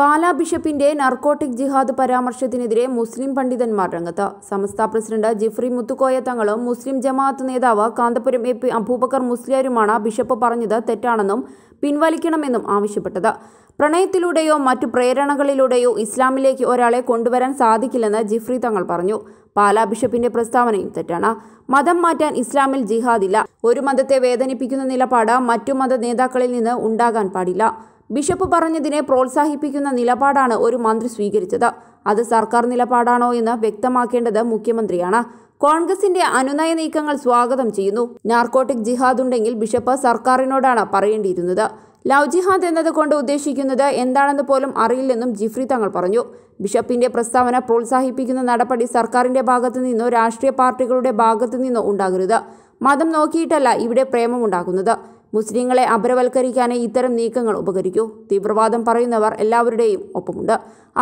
പാലാ ബിഷപ്പിന്റെ നർക്കോട്ടിക് ജിഹാദ് പരാമർശത്തിനെതിരെ മുസ്ലിം പണ്ഡിതന്മാർ രംഗത്ത്. സമസ്ത പ്രസിഡന്റ് ജിഫ്രി മുത്തുക്കോയ തങ്ങളും മുസ്ലിം ജമാഅത്ത് നേതാവ് കാന്തപുരം എ പി അബൂബക്കർ മുസ്ലിയാരുമാണ് ബിഷപ്പ് പറഞ്ഞത് തെറ്റാണെന്നും പിൻവലിക്കണമെന്നും ആവശ്യപ്പെട്ടത്. പ്രണയത്തിലൂടെയോ മറ്റു പ്രേരണകളിലൂടെയോ ഇസ്ലാമിലേക്ക് ഒരാളെ കൊണ്ടുവരാൻ സാധിക്കില്ലെന്ന് ജിഫ്രി തങ്ങൾ പറഞ്ഞു. പാലാ ബിഷപ്പിന്റെ പ്രസ്താവനയും തെറ്റാണ്. മതം മാറ്റാൻ ഇസ്ലാമിൽ ജിഹാദില്ല. ഒരു മതത്തെ വേദനിപ്പിക്കുന്ന നിലപാട് മറ്റു മത നേതാക്കളിൽ നിന്ന് ഉണ്ടാകാൻ പാടില്ല. ബിഷപ്പ് പറഞ്ഞതിനെ പ്രോത്സാഹിപ്പിക്കുന്ന നിലപാടാണ് ഒരു മന്ത്രി സ്വീകരിച്ചത്. അത് സർക്കാർ നിലപാടാണോ എന്ന് വ്യക്തമാക്കേണ്ടത് മുഖ്യമന്ത്രിയാണ്. കോൺഗ്രസിന്റെ അനുനയ നീക്കങ്ങൾ സ്വാഗതം ചെയ്യുന്നു. നാർക്കോട്ടിക് ജിഹാദ് ഉണ്ടെങ്കിൽ ബിഷപ്പ് സർക്കാരിനോടാണ് പറയേണ്ടിയിരുന്നത്. ലവ് ജിഹാദ് എന്നതുകൊണ്ട് ഉദ്ദേശിക്കുന്നത് എന്താണെന്ന് പോലും അറിയില്ലെന്നും ജിഫ്രി തങ്ങൾ പറഞ്ഞു. ബിഷപ്പിന്റെ പ്രസ്താവന പ്രോത്സാഹിപ്പിക്കുന്ന നടപടി സർക്കാരിന്റെ ഭാഗത്തു നിന്നോ രാഷ്ട്രീയ പാർട്ടികളുടെ ഭാഗത്തു നിന്നോ ഉണ്ടാകരുത്. മതം നോക്കിയിട്ടല്ല ഇവിടെ പ്രേമമുണ്ടാകുന്നത്. മുസ്ലിങ്ങളെ അപരവൽക്കരിക്കാനേ ഇത്തരം നീക്കങ്ങൾ ഉപകരിക്കൂ. തീവ്രവാദം പറയുന്നവർ എല്ലാവരുടെയും ഒപ്പമുണ്ട്.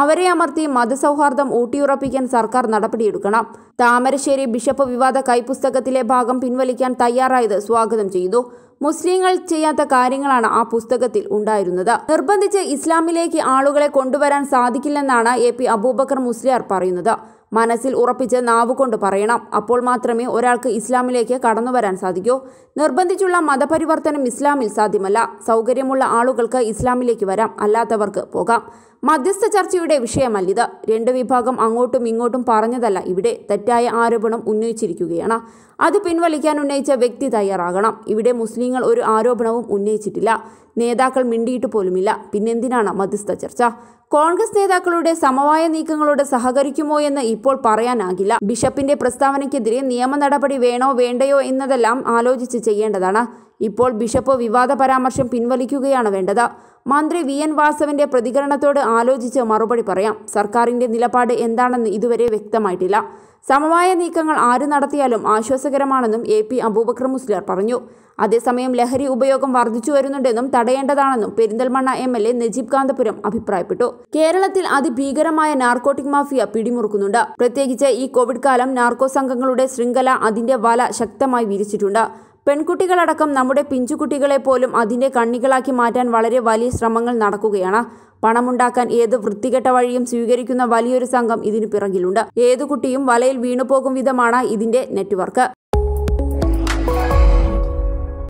അവരെ അമർത്തി മതസൗഹാർദ്ദം ഊട്ടിയുറപ്പിക്കാൻ സർക്കാർ നടപടിയെടുക്കണം. താമരശ്ശേരി ബിഷപ്പ് വിവാദ കൈപുസ്തകത്തിലെ ഭാഗം പിൻവലിക്കാൻ തയ്യാറായത് സ്വാഗതം ചെയ്തു. മുസ്ലിങ്ങൾ ചെയ്യാത്ത കാര്യങ്ങളാണ് ആ പുസ്തകത്തിൽ ഉണ്ടായിരുന്നത്. നിർബന്ധിച്ച് ഇസ്ലാമിലേക്ക് ആളുകളെ കൊണ്ടുവരാൻ സാധിക്കില്ലെന്നാണ് എ പി അബൂബക്കർ മുസ്ലിയാർ പറയുന്നത്. മനസ്സിൽ ഉറപ്പിച്ച് നാവുകൊണ്ട് പറയണം. അപ്പോൾ മാത്രമേ ഒരാൾക്ക് ഇസ്ലാമിലേക്ക് കടന്നുവരാൻ സാധിക്കൂ. നിർബന്ധിച്ചുള്ള മതപരിവർത്തനം ഇസ്ലാമിൽ സാധ്യമല്ല. സൗകര്യമുള്ള ആളുകൾക്ക് ഇസ്ലാമിലേക്ക് വരാം, അല്ലാത്തവർക്ക് പോകാം. മധ്യസ്ഥ ചർച്ചയുടെ വിഷയമല്ലിത്. രണ്ട് വിഭാഗം അങ്ങോട്ടും ഇങ്ങോട്ടും പറഞ്ഞതല്ല ഇവിടെ. തെറ്റായ ആരോപണം ഉന്നയിച്ചിരിക്കുകയാണ്. അത് പിൻവലിക്കാൻ ഉന്നയിച്ച വ്യക്തി തയ്യാറാകണം. ഇവിടെ മുസ്ലിങ്ങൾ ഒരു ആരോപണവും ഉന്നയിച്ചിട്ടില്ല. നേതാക്കൾ മിണ്ടിയിട്ട് പോലുമില്ല. പിന്നെന്തിനാണ് മധ്യസ്ഥ ചർച്ച? കോൺഗ്രസ് നേതാക്കളുടെ സമവായ നീക്കങ്ങളോട് സഹകരിക്കുമോ എന്ന് ഇപ്പോൾ പറയാനാകില്ല. ബിഷപ്പിന്റെ പ്രസ്താവനയ്ക്കെതിരെ നിയമ നടപടി വേണോ വേണ്ടയോ എന്നതെല്ലാം ആലോചിച്ച് ചെയ്യേണ്ടതാണ്. ഇപ്പോൾ ബിഷപ്പ് വിവാദ പരാമർശം പിൻവലിക്കുകയാണ് വേണ്ടത്. മന്ത്രി വി. എൻ. വാസവന്റെ പ്രതികരണത്തോട് ആലോചിച്ച് മറുപടി പറയാം. സർക്കാരിന്റെ നിലപാട് എന്താണെന്ന് ഇതുവരെ വ്യക്തമായിട്ടില്ല. സമവായ നീക്കങ്ങൾ ആര് നടത്തിയാലും ആശ്വാസകരമാണെന്നും എ പി അബൂബക്കർ മുസ്ലിയാർ പറഞ്ഞു. അതേസമയം ലഹരി ഉപയോഗം വർദ്ധിച്ചു വരുന്നുണ്ടെന്നും തടയേണ്ടതാണെന്നും Perinthalmanna M. L. A Najeeb Kanthapuram അഭിപ്രായപ്പെട്ടു. കേരളത്തിൽ അതിഭീകരമായ നാർക്കോട്ടിക് മാഫിയ പിടിമുറുക്കുന്നുണ്ട്. പ്രത്യേകിച്ച് ഈ കോവിഡ് കാലം നാർക്കോ സംഘങ്ങളുടെ ശൃംഖല അതിന്റെ വല ശക്തമായി വിരിച്ചിട്ടുണ്ട്. പെൺകുട്ടികളടക്കം നമ്മുടെ പിഞ്ചുകുട്ടികളെ പോലും അതിൻ്റെ കണ്ണികളാക്കി മാറ്റാൻ വളരെ വലിയ ശ്രമങ്ങൾ നടക്കുകയാണ്. പണമുണ്ടാക്കാൻ ഏത് വൃത്തികെട്ട വഴിയും സ്വീകരിക്കുന്ന വലിയൊരു സംഘം ഇതിനു പിറകിലുണ്ട്. ഏതു കുട്ടിയും വലയിൽ വീണുപോകും വിധമാണ് ഇതിൻ്റെ നെറ്റ്വർക്ക്.